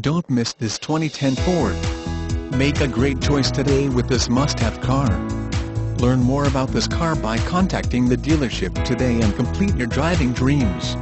Don't miss this 2010 Ford. Make a great choice today with this must-have car. Learn more about this car by contacting the dealership today and complete your driving dreams.